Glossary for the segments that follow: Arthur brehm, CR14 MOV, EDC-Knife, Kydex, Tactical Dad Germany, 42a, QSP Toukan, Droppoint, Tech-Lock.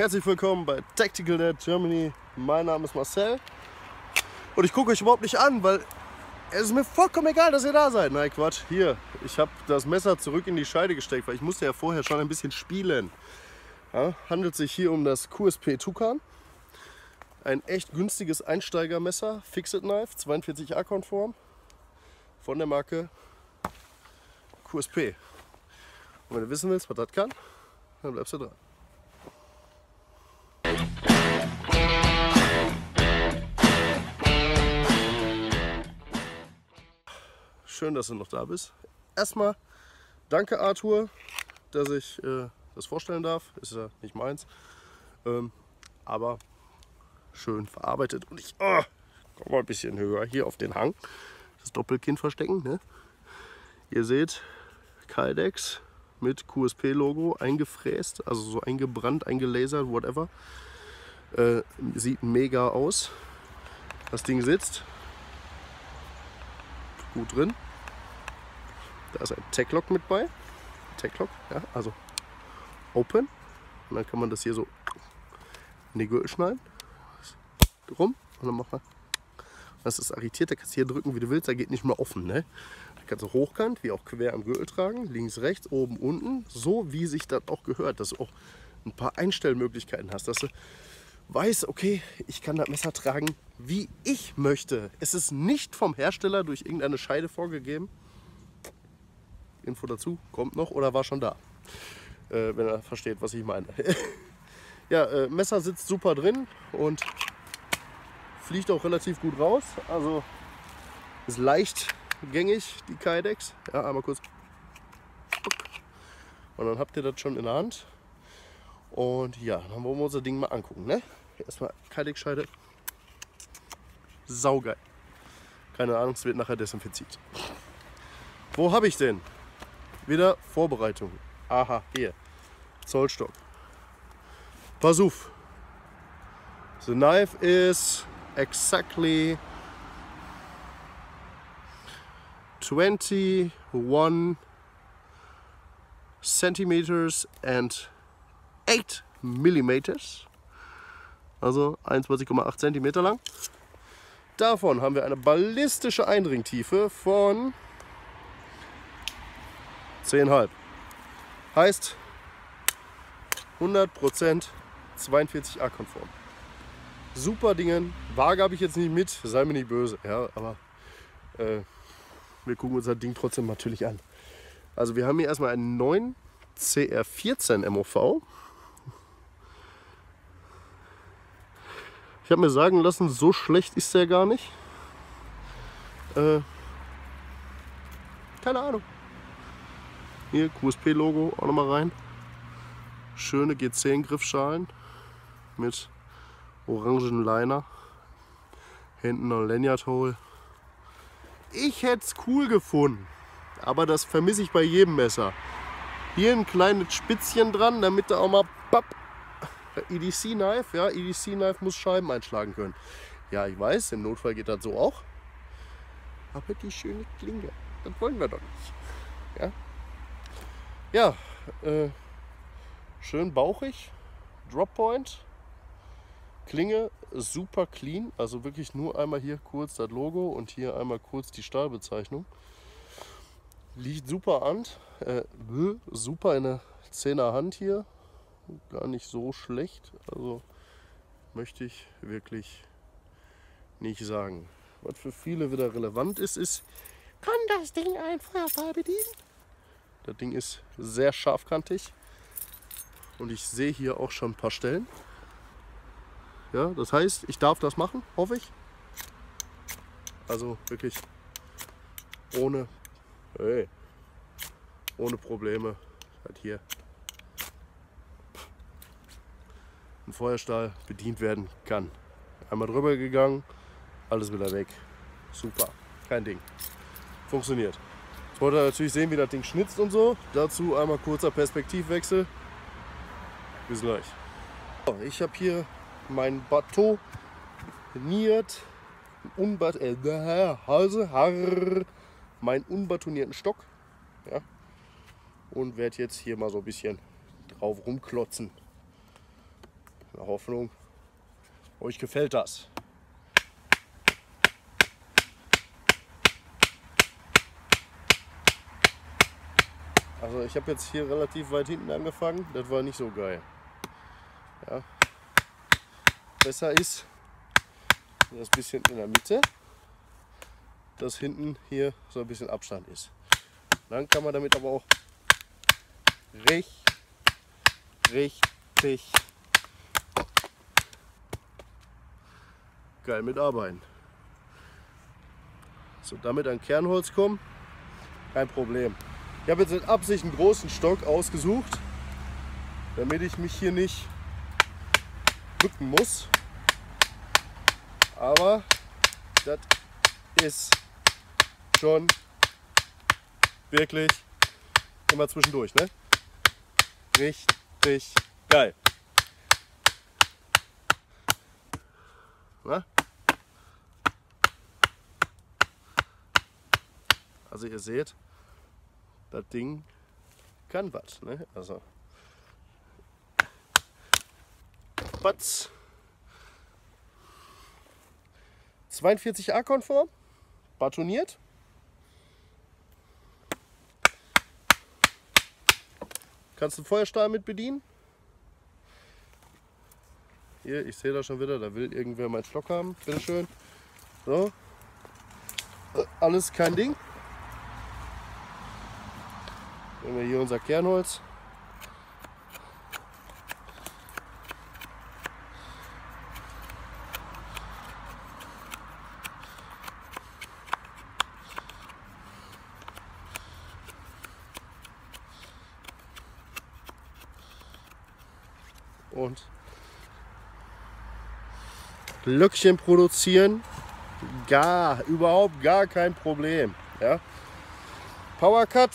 Herzlich willkommen bei Tactical Dad Germany. Mein Name ist Marcel und ich gucke euch überhaupt nicht an, weil es ist mir vollkommen egal, dass ihr da seid. Nein, Quatsch. Hier, ich habe das Messer zurück in die Scheide gesteckt, weil ich musste ja vorher schon ein bisschen spielen. Ja, handelt sich hier um das QSP Toukan. Ein echt günstiges Einsteigermesser, Fixed Knife, 42A-konform, von der Marke QSP. Und wenn du wissen willst, was das kann, dann bleibst du dran. Schön, dass du noch da bist. Erstmal danke Arthur, dass ich das vorstellen darf. Ist ja nicht meins, aber schön verarbeitet. Und ich komm mal ein bisschen höher hier auf den Hang. Das Doppelkinn verstecken. Ne? Ihr seht Kydex mit QSP-Logo eingefräst, also so eingebrannt, eingelasert, whatever. Sieht mega aus. Das Ding sitzt gut drin. Da ist ein Tech-Lock mit bei. Tech-Lock, ja, also open. Und dann kann man das hier so in die Gürtel schneiden. Rum. Und dann macht man. Das ist arretiert, da kannst du hier drücken, wie du willst. Da geht nicht mehr offen. Ne? Da kannst du hochkant, wie auch quer am Gürtel tragen. Links, rechts, oben, unten. So wie sich das auch gehört. Dass du auch ein paar Einstellmöglichkeiten hast. Dass du weißt, okay, ich kann das Messer tragen, wie ich möchte. Es ist nicht vom Hersteller durch irgendeine Scheide vorgegeben. Info dazu kommt noch oder war schon da. Wenn er versteht, was ich meine. Ja, Messer sitzt super drin und fliegt auch relativ gut raus. Also ist leicht gängig, die Kydex. Ja, einmal kurz. Und dann habt ihr das schon in der Hand. Und ja, dann wollen wir unser Ding mal angucken. Ne? Erstmal Kydex-Scheide. Saugeil. Keine Ahnung, es wird nachher desinfiziert. Wo habe ich denn? Wieder Vorbereitung. Aha, hier. Zollstock. Pass auf. The knife is exactly 21 centimeters and 8 millimeters. Also 21,8 Zentimeter lang. Davon haben wir eine ballistische Eindringtiefe von 10,5. Heißt 100% 42A-konform. Super Dingen. Waage habe ich jetzt nicht mit, sei mir nicht böse. Ja, aber wir gucken uns das Ding trotzdem natürlich an. Also wir haben hier erstmal einen neuen CR14 MOV. Ich habe mir sagen lassen, so schlecht ist der gar nicht. Keine Ahnung. Hier QSP-Logo auch nochmal rein. Schöne G10-Griffschalen mit orangen Liner. Hinten noch ein Lanyard-Hole. Ich hätte es cool gefunden, aber das vermisse ich bei jedem Messer. Hier ein kleines Spitzchen dran, damit da auch mal papp. EDC-Knife, ja, EDC-Knife muss Scheiben einschlagen können. Ja, ich weiß, im Notfall geht das so auch. Aber die schöne Klinge, das wollen wir doch nicht. Ja, schön bauchig, Droppoint, Klinge super clean, also wirklich nur einmal hier kurz das Logo und hier einmal kurz die Stahlbezeichnung. Liegt super an, super in der 10er Hand hier. Gar nicht so schlecht, also möchte ich wirklich nicht sagen. Was für viele wieder relevant ist, ist, kann das Ding ein Feuerfall bedienen? Das Ding ist sehr scharfkantig und ich sehe hier auch schon ein paar Stellen. Ja, das heißt, ich darf das machen, hoffe ich. Also wirklich ohne Probleme halt hier. Feuerstahl bedient werden kann. Einmal drüber gegangen, alles wieder weg. Super, kein Ding. Funktioniert. Jetzt wollt ihr natürlich sehen, wie das Ding schnitzt und so. Dazu einmal kurzer Perspektivwechsel. Bis gleich. So, ich habe hier mein unbatonierten Stock. Ja, und werde jetzt hier mal so ein bisschen drauf rumklotzen. In der Hoffnung, euch gefällt das. Also ich habe jetzt hier relativ weit hinten angefangen, das war nicht so geil. Ja. Besser ist das bisschen in der Mitte, dass hinten hier so ein bisschen Abstand ist. Dann kann man damit aber auch richtig geil mitarbeiten. So, damit an Kernholz kommen, kein Problem. Ich habe jetzt mit Absicht einen großen Stock ausgesucht, damit ich mich hier nicht bücken muss. Aber das ist schon wirklich immer zwischendurch, ne? Richtig geil. Na? Also ihr seht, das Ding kann was, ne? Also Batz. 42A konform, batoniert. Kannst du den Feuerstahl mit bedienen. Hier, ich sehe da schon wieder, da will irgendwer meinen Stock haben. Bitteschön. So. Alles kein Ding. Nehmen wir hier unser Kernholz. Und Löckchen produzieren, überhaupt gar kein Problem. Ja? Power Cut.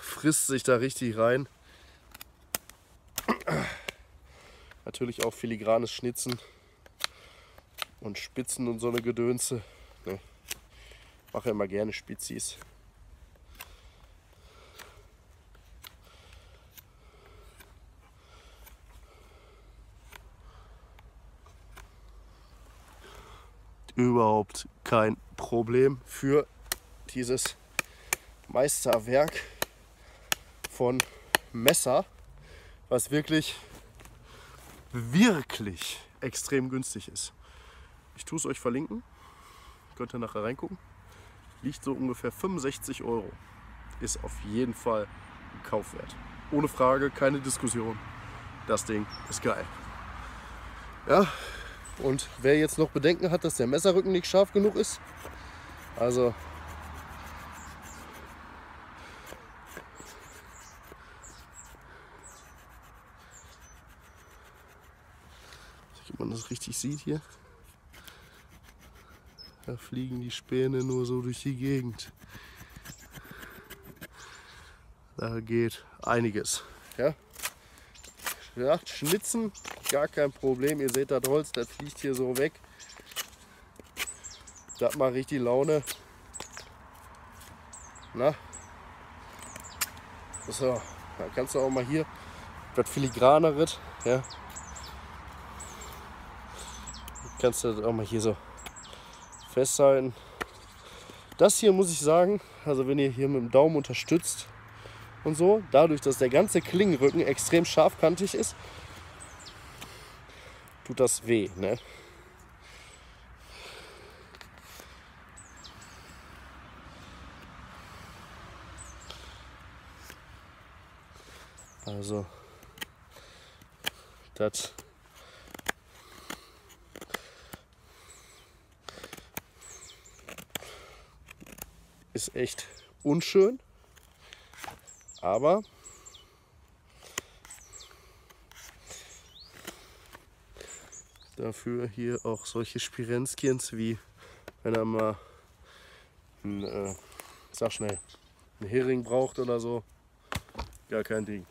Frisst sich da richtig rein. Natürlich auch filigranes Schnitzen und Spitzen und so eine Gedönse. Ne? Ich mache immer gerne Spitzis. Überhaupt kein Problem für dieses Meisterwerk von Messer, was wirklich extrem günstig ist. Ich tue es euch verlinken, könnt ihr nachher reingucken. Liegt so ungefähr 65 €. Ist auf jeden Fall ein Kaufwert. Ohne Frage, keine Diskussion. Das Ding ist geil. Ja. Und wer jetzt noch Bedenken hat, dass der Messerrücken nicht scharf genug ist, also ob man das richtig sieht hier, da fliegen die Späne nur so durch die Gegend. Da geht einiges. Ja? Ja, schnitzen, gar kein Problem. Ihr seht das Holz, das fliegt hier so weg. Das macht richtig Laune. Na? So, dann kannst du auch mal hier das filigranere, ja, kannst du das auch mal hier so festhalten. Das hier muss ich sagen, also wenn ihr hier mit dem Daumen unterstützt, und so, dadurch, dass der ganze Klingenrücken extrem scharfkantig ist, tut das weh, ne? Also, das ist echt unschön. Aber dafür hier auch solche Spirenzchens, wie wenn er mal einen, einen Hering braucht oder so, gar kein Ding.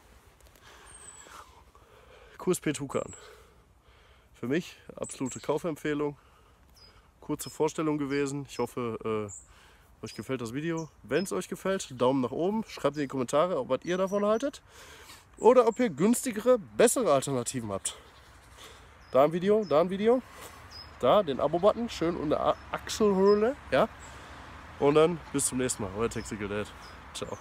QSP Toukan für mich absolute Kaufempfehlung. Kurze Vorstellung gewesen. Ich hoffe, euch gefällt das Video. Wenn es euch gefällt, Daumen nach oben. Schreibt in die Kommentare, ob was ihr davon haltet. Oder ob ihr günstigere, bessere Alternativen habt. Da ein Video, da ein Video. Da den Abo-Button, schön unter Achselhöhle. Ja? Und dann bis zum nächsten Mal. Euer Tactical Dad. Ciao.